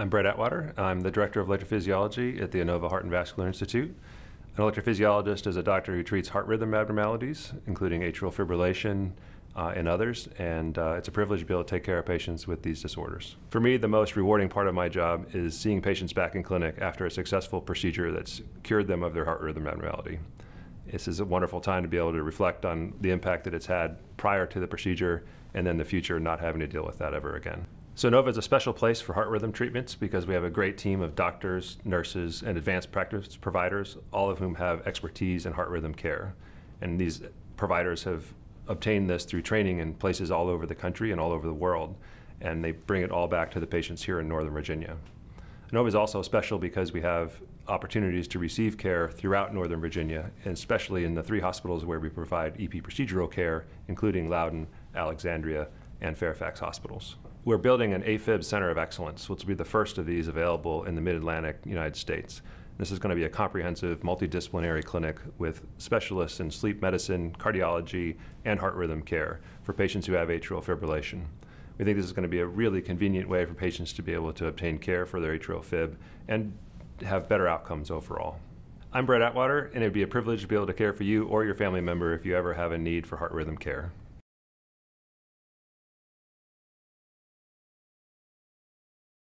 I'm Brett Atwater. I'm the Director of Electrophysiology at the Inova Heart and Vascular Institute. An electrophysiologist is a doctor who treats heart rhythm abnormalities, including atrial fibrillation and others, and it's a privilege to be able to take care of patients with these disorders. For me, the most rewarding part of my job is seeing patients back in clinic after a successful procedure that's cured them of their heart rhythm abnormality. This is a wonderful time to be able to reflect on the impact that it's had prior to the procedure and then the future, not having to deal with that ever again. So Inova is a special place for heart rhythm treatments because we have a great team of doctors, nurses, and advanced practice providers, all of whom have expertise in heart rhythm care. And these providers have obtained this through training in places all over the country and all over the world, and they bring it all back to the patients here in Northern Virginia. Inova is also special because we have opportunities to receive care throughout Northern Virginia, and especially in the three hospitals where we provide EP procedural care, including Loudoun, Alexandria, and Fairfax hospitals. We're building an AFib Center of Excellence, which will be the first of these available in the Mid-Atlantic United States. This is going to be a comprehensive, multidisciplinary clinic with specialists in sleep medicine, cardiology, and heart rhythm care for patients who have atrial fibrillation. We think this is going to be a really convenient way for patients to be able to obtain care for their atrial fib and have better outcomes overall. I'm Brett Atwater, and it would be a privilege to be able to care for you or your family member if you ever have a need for heart rhythm care.